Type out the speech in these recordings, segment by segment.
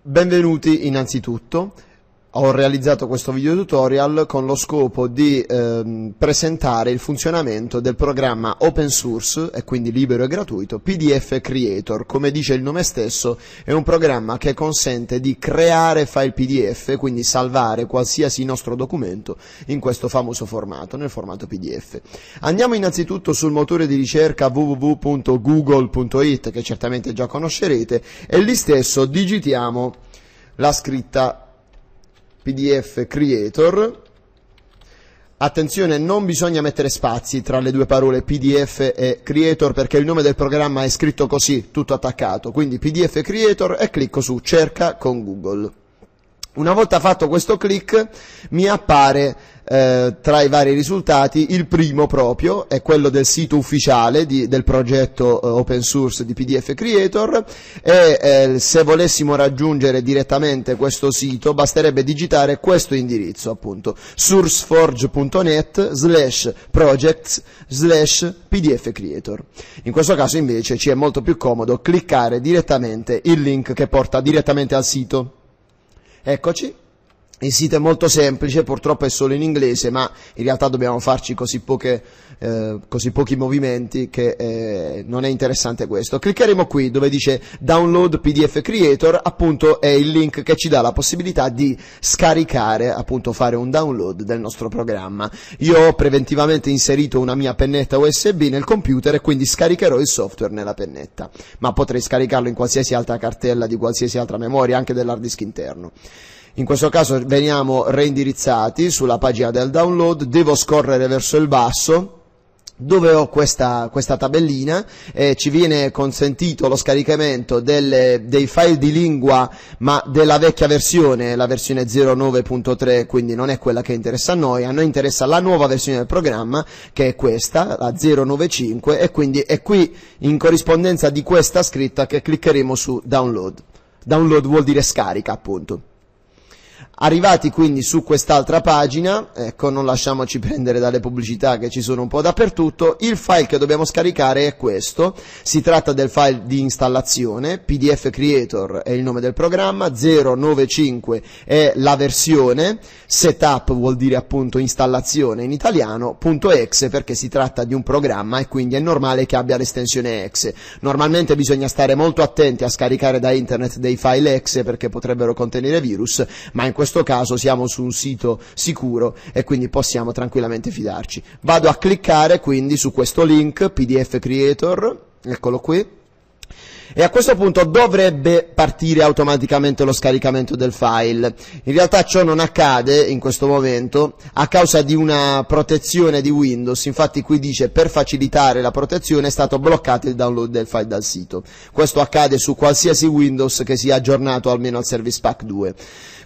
Benvenuti innanzitutto, ho realizzato questo video tutorial con lo scopo di presentare il funzionamento del programma open source e quindi libero e gratuito PDF Creator. Come dice il nome stesso, è un programma che consente di creare file PDF, quindi salvare qualsiasi nostro documento in questo famoso formato, nel formato PDF. Andiamo innanzitutto sul motore di ricerca www.google.it, che certamente già conoscerete, e lì stesso digitiamo la scritta PDF Creator. Attenzione, non bisogna mettere spazi tra le due parole PDF e Creator, perché il nome del programma è scritto così, tutto attaccato, quindi PDF Creator, e clicco su cerca con Google. Una volta fatto questo click mi appare tra i vari risultati il primo proprio, è quello del sito ufficiale del progetto open source di PDF Creator, e se volessimo raggiungere direttamente questo sito basterebbe digitare questo indirizzo, appunto sourceforge.net/projects/PDF Creator. In questo caso invece ci è molto più comodo cliccare direttamente il link che porta direttamente al sito. Eccoci, il sito è molto semplice, purtroppo è solo in inglese, ma in realtà dobbiamo farci così pochi movimenti che non è interessante questo. Cliccheremo qui dove dice Download PDF Creator, appunto è il link che ci dà la possibilità di scaricare, appunto fare un download del nostro programma. Io ho preventivamente inserito una mia pennetta USB nel computer e quindi scaricherò il software nella pennetta, ma potrei scaricarlo in qualsiasi altra cartella di qualsiasi altra memoria, anche dell'hard disk interno. In questo caso veniamo reindirizzati sulla pagina del download, devo scorrere verso il basso dove ho questa tabellina e ci viene consentito lo scaricamento dei file di lingua, ma della vecchia versione, la versione 09.3, quindi non è quella che interessa a noi interessa la nuova versione del programma, che è questa, la 095, e quindi è qui in corrispondenza di questa scritta che cliccheremo su download. Download vuol dire scarica, appunto. Arrivati quindi su quest'altra pagina, ecco, non lasciamoci prendere dalle pubblicità che ci sono un po' dappertutto, il file che dobbiamo scaricare è questo, si tratta del file di installazione, PDF Creator è il nome del programma, 095 è la versione, setup vuol dire appunto installazione in italiano, .exe perché si tratta di un programma e quindi è normale che abbia l'estensione exe. Normalmente bisogna stare molto attenti a scaricare da internet dei file exe perché potrebbero contenere virus, ma in questo caso siamo su un sito sicuro e quindi possiamo tranquillamente fidarci. Vado a cliccare quindi su questo link PDF Creator, eccolo qui, e a questo punto dovrebbe partire automaticamente lo scaricamento del file. In realtà ciò non accade in questo momento a causa di una protezione di Windows, infatti qui dice per facilitare la protezione è stato bloccato il download del file dal sito. Questo accade su qualsiasi Windows che sia aggiornato almeno al Service Pack 2.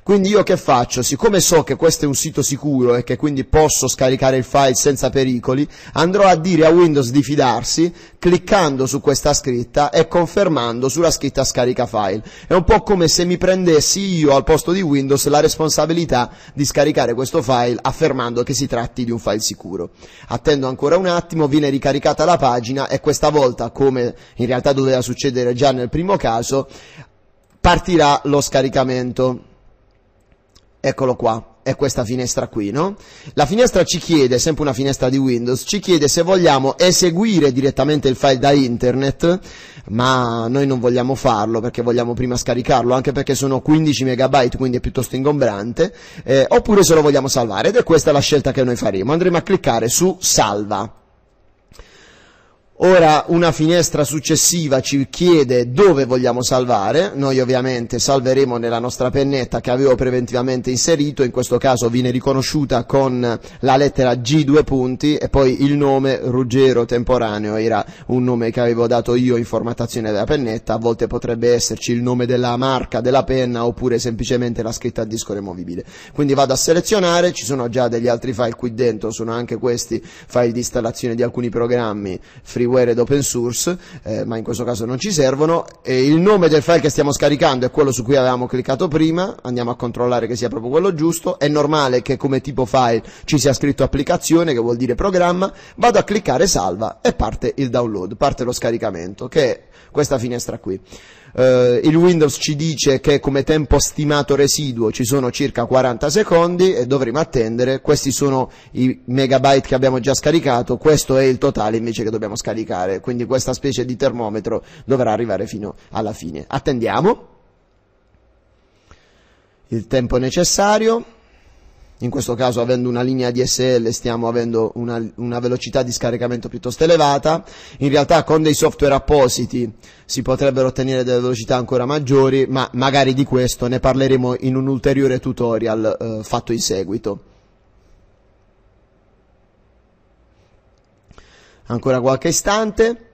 Quindi io che faccio? Siccome so che questo è un sito sicuro e che quindi posso scaricare il file senza pericoli, andrò a dire a Windows di fidarsi cliccando su questa scritta e confermando sulla scritta scarica file. È un po' come se mi prendessi io al posto di Windows la responsabilità di scaricare questo file affermando che si tratti di un file sicuro. Attendo ancora un attimo, viene ricaricata la pagina e questa volta, come in realtà doveva succedere già nel primo caso, partirà lo scaricamento. Eccolo qua, è questa finestra qui, no? La finestra ci chiede, sempre una finestra di Windows, ci chiede se vogliamo eseguire direttamente il file da internet, ma noi non vogliamo farlo perché vogliamo prima scaricarlo, anche perché sono 15 megabyte, quindi è piuttosto ingombrante, oppure se lo vogliamo salvare, ed è questa la scelta che noi faremo. Andremo a cliccare su salva. Ora una finestra successiva ci chiede dove vogliamo salvare, noi ovviamente salveremo nella nostra pennetta che avevo preventivamente inserito, in questo caso viene riconosciuta con la lettera G 2 punti e poi il nome Ruggero Temporaneo, era un nome che avevo dato io in formattazione della pennetta, a volte potrebbe esserci il nome della marca della penna oppure semplicemente la scritta a disco removibile. Quindi vado a selezionare, ci sono già degli altri file qui dentro, sono anche questi file di installazione di alcuni programmi free ed open source, ma in questo caso non ci servono, e il nome del file che stiamo scaricando è quello su cui avevamo cliccato prima, andiamo a controllare che sia proprio quello giusto, è normale che come tipo file ci sia scritto applicazione, che vuol dire programma, vado a cliccare salva e parte il download, parte lo scaricamento, che è questa finestra qui. Il Windows ci dice che come tempo stimato residuo ci sono circa 40 secondi e dovremo attendere. Questi sono i megabyte che abbiamo già scaricato, questo è il totale invece che dobbiamo scaricare, quindi questa specie di termometro dovrà arrivare fino alla fine. Attendiamo il tempo necessario. In questo caso, avendo una linea DSL, stiamo avendo una velocità di scaricamento piuttosto elevata. In realtà con dei software appositi si potrebbero ottenere delle velocità ancora maggiori, ma magari di questo ne parleremo in un ulteriore tutorial fatto in seguito. Ancora qualche istante.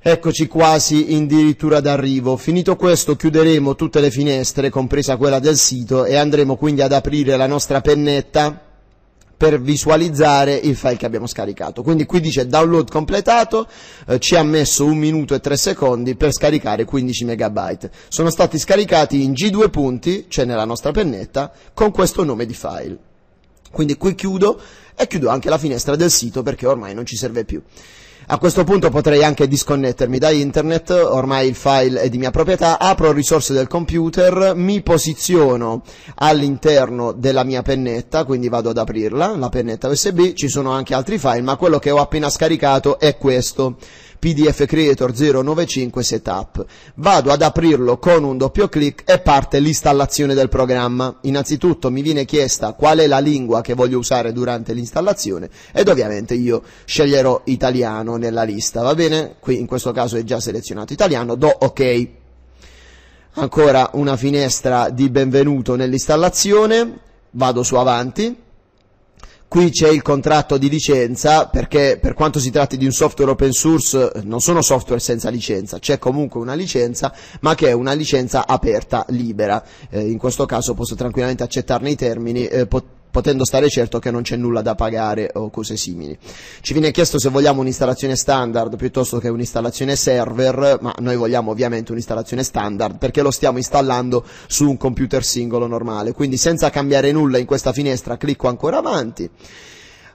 Eccoci quasi addirittura d'arrivo. Finito questo chiuderemo tutte le finestre, compresa quella del sito, e andremo quindi ad aprire la nostra pennetta per visualizzare il file che abbiamo scaricato. Quindi qui dice download completato, ci ha messo 1 minuto e 3 secondi per scaricare 15 megabyte. Sono stati scaricati in G2 punti, cioè nella nostra pennetta, con questo nome di file. Quindi qui chiudo e chiudo anche la finestra del sito perché ormai non ci serve più. A questo punto potrei anche disconnettermi da internet, ormai il file è di mia proprietà, apro risorse del computer, mi posiziono all'interno della mia pennetta, quindi vado ad aprirla, la pennetta USB, ci sono anche altri file, ma quello che ho appena scaricato è questo, PDF Creator 095 Setup. Vado ad aprirlo con un doppio clic e parte l'installazione del programma. Innanzitutto mi viene chiesta qual è la lingua che voglio usare durante l'installazione ed ovviamente io sceglierò italiano nella lista, va bene? Qui in questo caso è già selezionato italiano, do ok. Ancora una finestra di benvenuto nell'installazione, vado su avanti. Qui c'è il contratto di licenza, perché per quanto si tratti di un software open source non sono software senza licenza, c'è comunque una licenza, ma che è una licenza aperta, libera. In questo caso posso tranquillamente accettarne i termini, potendo stare certo che non c'è nulla da pagare o cose simili. Ci viene chiesto se vogliamo un'installazione standard piuttosto che un'installazione server, ma noi vogliamo ovviamente un'installazione standard perché lo stiamo installando su un computer singolo normale, quindi senza cambiare nulla in questa finestra clicco ancora avanti.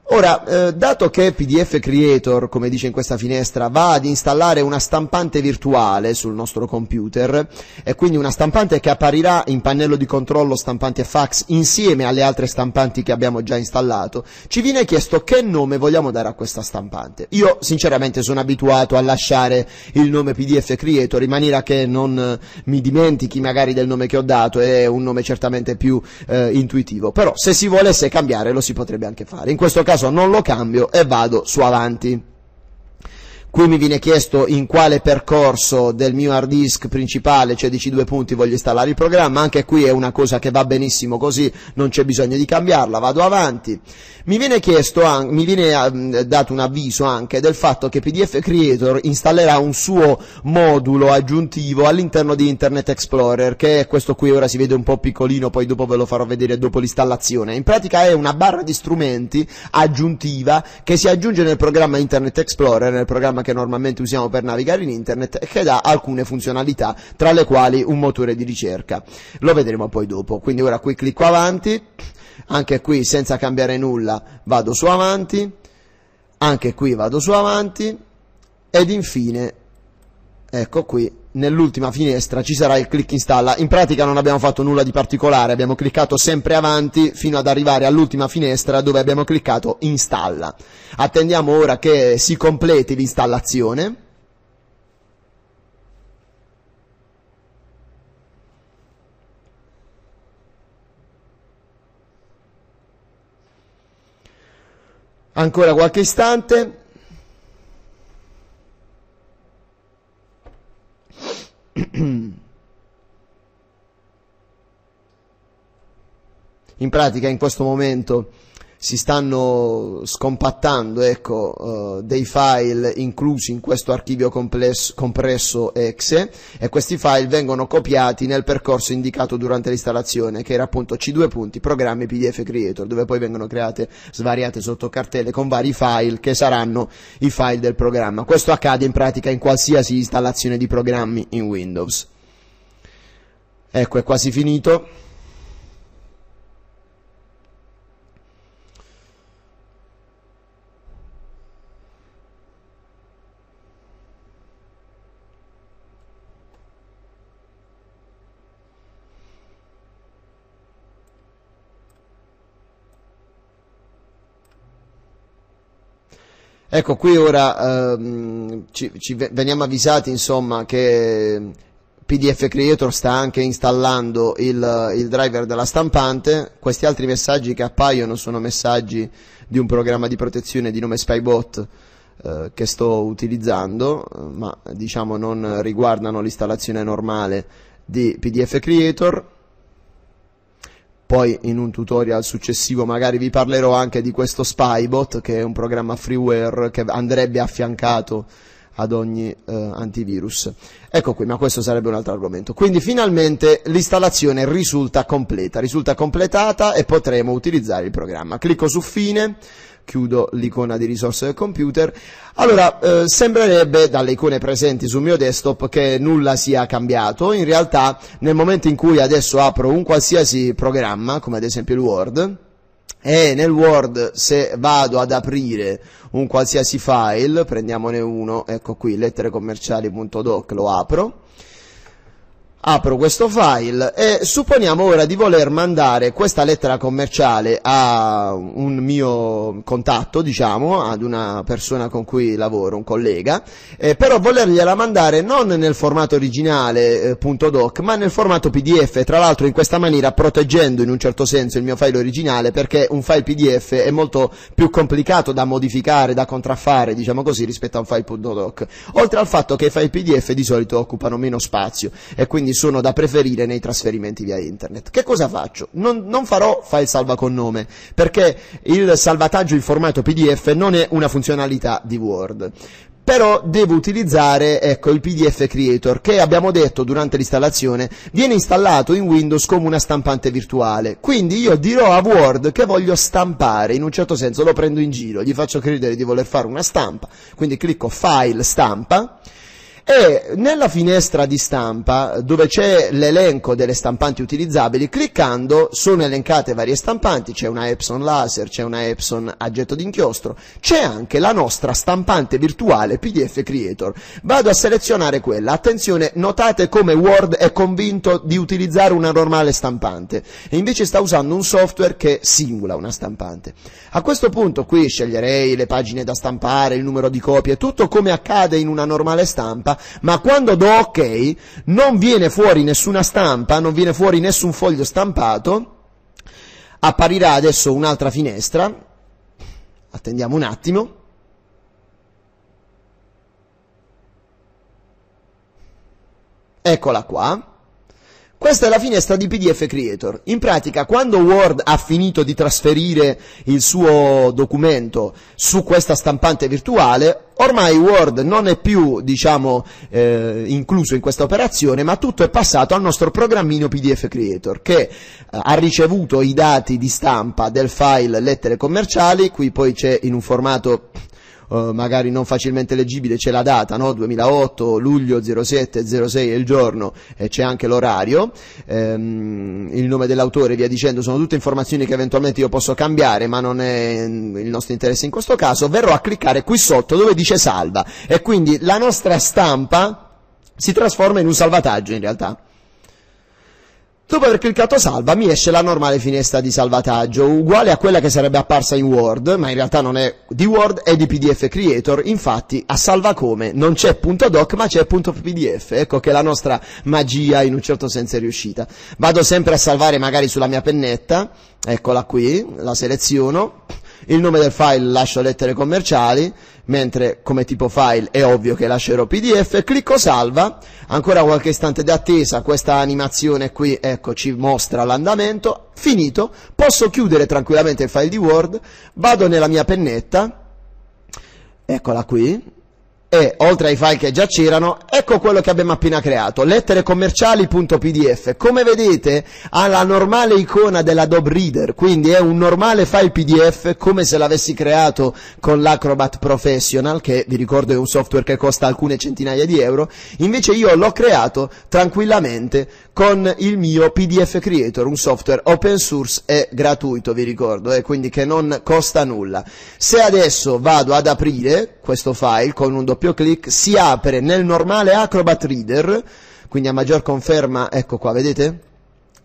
Ora, dato che PDF Creator, come dice in questa finestra, va ad installare una stampante virtuale sul nostro computer, e quindi una stampante che apparirà in pannello di controllo stampanti e fax insieme alle altre stampanti che abbiamo già installato, ci viene chiesto che nome vogliamo dare a questa stampante. Io sinceramente sono abituato a lasciare il nome PDF Creator in maniera che non mi dimentichi magari del nome che ho dato, è un nome certamente più intuitivo, però se si volesse cambiare lo si potrebbe anche fare. In questo caso non lo cambio e vado su avanti. Qui mi viene chiesto in quale percorso del mio hard disk principale, cioè di C2 punti, voglio installare il programma. Anche qui è una cosa che va benissimo così, non c'è bisogno di cambiarla, vado avanti. Mi viene chiesto, mi viene dato un avviso anche del fatto che PDF Creator installerà un suo modulo aggiuntivo all'interno di Internet Explorer, che è questo qui, ora si vede un po' piccolino, poi dopo ve lo farò vedere dopo l'installazione. In pratica è una barra di strumenti aggiuntiva che si aggiunge nel programma Internet Explorer, nel programma che normalmente usiamo per navigare in internet, e che dà alcune funzionalità, tra le quali un motore di ricerca. Lo vedremo poi dopo. Quindi ora qui clicco avanti, anche qui senza cambiare nulla vado su avanti, anche qui vado su avanti, ed infine, ecco qui, nell'ultima finestra ci sarà il clic installa. In pratica non abbiamo fatto nulla di particolare, abbiamo cliccato sempre avanti fino ad arrivare all'ultima finestra dove abbiamo cliccato installa. Attendiamo ora che si completi l'installazione. Ancora qualche istante. In pratica in questo momento si stanno scompattando, ecco, dei file inclusi in questo archivio compresso exe, e questi file vengono copiati nel percorso indicato durante l'installazione, che era appunto C2 punti, programmi PDF Creator, dove poi vengono create svariate sottocartelle con vari file che saranno i file del programma. Questo accade in pratica in qualsiasi installazione di programmi in Windows. Ecco, è quasi finito. Ecco, qui ora veniamo avvisati, insomma, che PDF Creator sta anche installando il driver della stampante. Questi altri messaggi che appaiono sono messaggi di un programma di protezione di nome Spybot che sto utilizzando, ma diciamo non riguardano l'installazione normale di PDF Creator. Poi in un tutorial successivo magari vi parlerò anche di questo Spybot, che è un programma freeware che andrebbe affiancato ad ogni antivirus. Ecco qui, ma questo sarebbe un altro argomento. Quindi finalmente l'installazione risulta completa, risulta completata e potremo utilizzare il programma. Clicco su Fine, chiudo l'icona di risorse del computer. Allora, sembrerebbe dalle icone presenti sul mio desktop che nulla sia cambiato. In realtà, nel momento in cui adesso apro un qualsiasi programma, come ad esempio il Word, e nel Word se vado ad aprire un qualsiasi file, prendiamone uno, ecco qui, letterecommerciali.doc, lo apro. Apro questo file e supponiamo ora di voler mandare questa lettera commerciale a un mio contatto, diciamo, ad una persona con cui lavoro, un collega, però volergliela mandare non nel formato originale .doc, ma nel formato PDF, tra l'altro in questa maniera proteggendo in un certo senso il mio file originale, perché un file PDF è molto più complicato da modificare, da contraffare, diciamo così, rispetto a un file .doc, oltre al fatto che i file PDF di solito occupano meno spazio e quindi sono da preferire nei trasferimenti via internet. Che cosa faccio? Non farò file salva con nome, perché il salvataggio in formato PDF non è una funzionalità di Word. Però devo utilizzare, ecco, il PDF Creator, che abbiamo detto durante l'installazione viene installato in Windows come una stampante virtuale. Quindi io dirò a Word che voglio stampare, in un certo senso lo prendo in giro, gli faccio credere di voler fare una stampa, quindi clicco File Stampa. E nella finestra di stampa, dove c'è l'elenco delle stampanti utilizzabili, cliccando sono elencate varie stampanti, c'è una Epson laser, c'è una Epson a getto d'inchiostro, c'è anche la nostra stampante virtuale PDF Creator. Vado a selezionare quella. Attenzione, notate come Word è convinto di utilizzare una normale stampante e invece sta usando un software che simula una stampante. A questo punto qui sceglierei le pagine da stampare, il numero di copie, tutto come accade in una normale stampa. Ma quando do ok non viene fuori nessuna stampa, non viene fuori nessun foglio stampato. Apparirà adesso un'altra finestra, attendiamo un attimo. Eccola qua. Questa è la finestra di PDF Creator. In pratica, quando Word ha finito di trasferire il suo documento su questa stampante virtuale, ormai Word non è più, diciamo, incluso in questa operazione, ma tutto è passato al nostro programmino PDF Creator, che ha ricevuto i dati di stampa del file lettere commerciali. Qui poi c'è, in un formato magari non facilmente leggibile, c'è la data, no? 2008, luglio 07, 06 è il giorno e c'è anche l'orario, il nome dell'autore, via dicendo. Sono tutte informazioni che eventualmente io posso cambiare, ma non è il nostro interesse in questo caso. Verrò a cliccare qui sotto dove dice salva e quindi la nostra stampa si trasforma in un salvataggio in realtà. Dopo aver cliccato salva mi esce la normale finestra di salvataggio, uguale a quella che sarebbe apparsa in Word, ma in realtà non è di Word, è di PDF Creator. Infatti a salva come non c'è .doc ma c'è .pdf. Ecco che la nostra magia in un certo senso è riuscita. Vado sempre a salvare magari sulla mia pennetta, eccola qui, la seleziono, il nome del file lascio lettere commerciali, mentre come tipo file è ovvio che lascerò PDF, clicco salva, ancora qualche istante di attesa, questa animazione qui, ecco, ci mostra l'andamento, finito, posso chiudere tranquillamente il file di Word, vado nella mia pennetta, eccola qui, e oltre ai file che già c'erano, ecco quello che abbiamo appena creato, letterecommerciali.pdf. Come vedete ha la normale icona dell'Adobe Reader, quindi è un normale file PDF come se l'avessi creato con l'Acrobat Professional, che vi ricordo è un software che costa alcune centinaia di euro. Invece io l'ho creato tranquillamente con il mio PDF Creator, un software open source e gratuito, vi ricordo, e quindi che non costa nulla. Se adesso vado ad aprire questo file con un doppio clic, si apre nel normale Acrobat Reader, quindi a maggior conferma, ecco qua, vedete?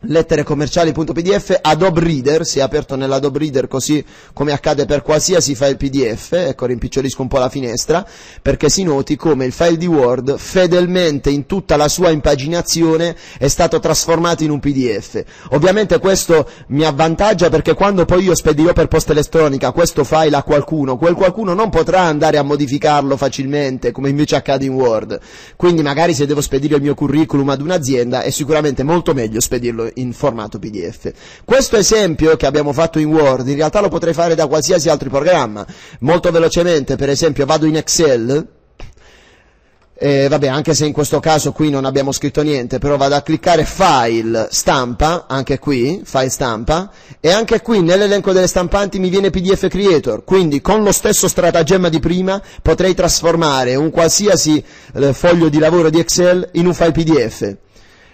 letterecommerciali.pdf Adobe Reader, si è aperto nell'Adobe Reader, così come accade per qualsiasi file PDF. Ecco, rimpicciolisco un po' la finestra perché si noti come il file di Word fedelmente in tutta la sua impaginazione è stato trasformato in un PDF. Ovviamente questo mi avvantaggia perché quando poi io spedirò per posta elettronica questo file a qualcuno, quel qualcuno non potrà andare a modificarlo facilmente come invece accade in Word. Quindi magari se devo spedire il mio curriculum ad un'azienda è sicuramente molto meglio spedirlo in formato PDF. Questo esempio che abbiamo fatto in Word in realtà lo potrei fare da qualsiasi altro programma. Molto velocemente, per esempio, vado in Excel. Vabbè, anche se in questo caso qui non abbiamo scritto niente, però vado a cliccare file stampa, anche qui file stampa, e anche qui nell'elenco delle stampanti mi viene PDF Creator. Quindi con lo stesso stratagemma di prima potrei trasformare un qualsiasi foglio di lavoro di Excel in un file PDF.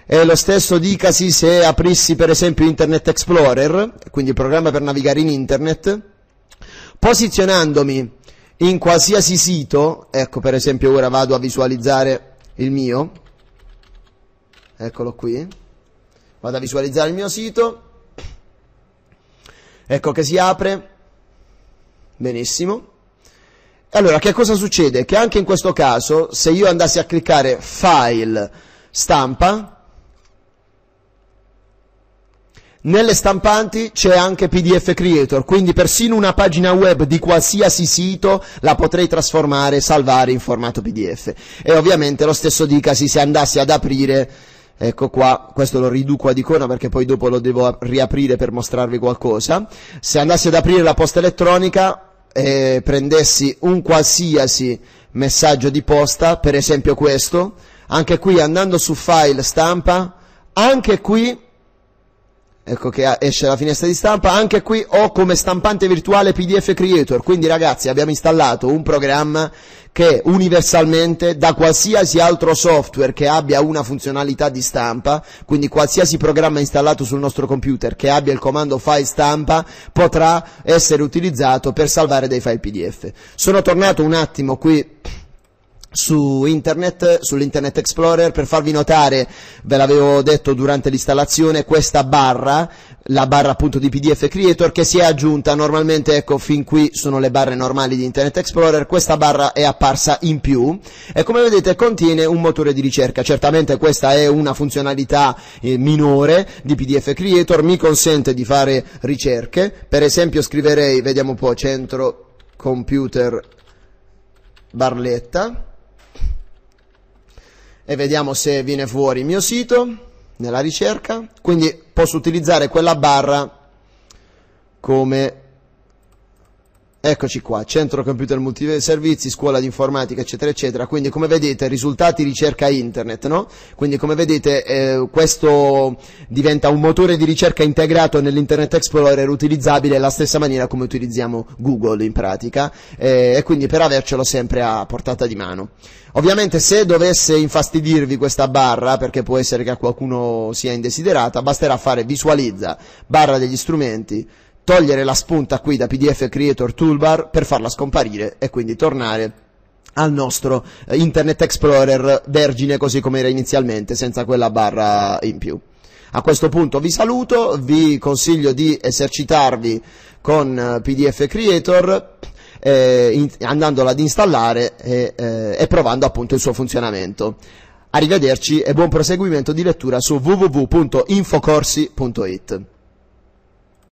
E lo stesso dicasi se aprissi per esempio Internet Explorer, quindi il programma per navigare in internet, posizionandomi in qualsiasi sito. Ecco, per esempio ora vado a visualizzare il mio, eccolo qui, vado a visualizzare il mio sito, ecco che si apre, benissimo. Allora, che cosa succede? Che anche in questo caso, se io andassi a cliccare file stampa, nelle stampanti c'è anche PDF Creator, quindi persino una pagina web di qualsiasi sito la potrei trasformare e salvare in formato PDF. E ovviamente lo stesso dicasi se andassi ad aprire, ecco qua, questo lo riduco ad icona perché poi dopo lo devo riaprire per mostrarvi qualcosa, se andassi ad aprire la posta elettronica e prendessi un qualsiasi messaggio di posta, per esempio questo, anche qui andando su file stampa, anche qui, ecco che esce la finestra di stampa, anche qui ho come stampante virtuale PDF Creator. Quindi ragazzi, abbiamo installato un programma che universalmente da qualsiasi altro software che abbia una funzionalità di stampa, quindi qualsiasi programma installato sul nostro computer che abbia il comando file stampa potrà essere utilizzato per salvare dei file PDF. Sono tornato un attimo qui su internet, sull'Internet Explorer, per farvi notare, ve l'avevo detto durante l'installazione, questa barra, la barra appunto di PDF Creator che si è aggiunta. Normalmente, ecco, fin qui sono le barre normali di Internet Explorer, questa barra è apparsa in più e come vedete contiene un motore di ricerca. Certamente questa è una funzionalità minore di PDF Creator, mi consente di fare ricerche, per esempio scriverei, vediamo un po', Centro Computer Barletta, e vediamo se viene fuori il mio sito nella ricerca. Quindi posso utilizzare quella barra come, eccoci qua, Centro Computer Multiservizi, Scuola di Informatica, eccetera eccetera. Quindi come vedete risultati ricerca internet, no? Quindi come vedete questo diventa un motore di ricerca integrato nell'Internet Explorer, utilizzabile alla stessa maniera come utilizziamo Google in pratica, e quindi per avercelo sempre a portata di mano. Ovviamente se dovesse infastidirvi questa barra, perché può essere che a qualcuno sia indesiderata, basterà fare visualizza barra degli strumenti, togliere la spunta qui da PDF Creator Toolbar per farla scomparire e quindi tornare al nostro Internet Explorer vergine così come era inizialmente, senza quella barra in più. A questo punto vi saluto, vi consiglio di esercitarvi con PDF Creator andandola ad installare e provando appunto il suo funzionamento. Arrivederci e buon proseguimento di lettura su www.infocorsi.it.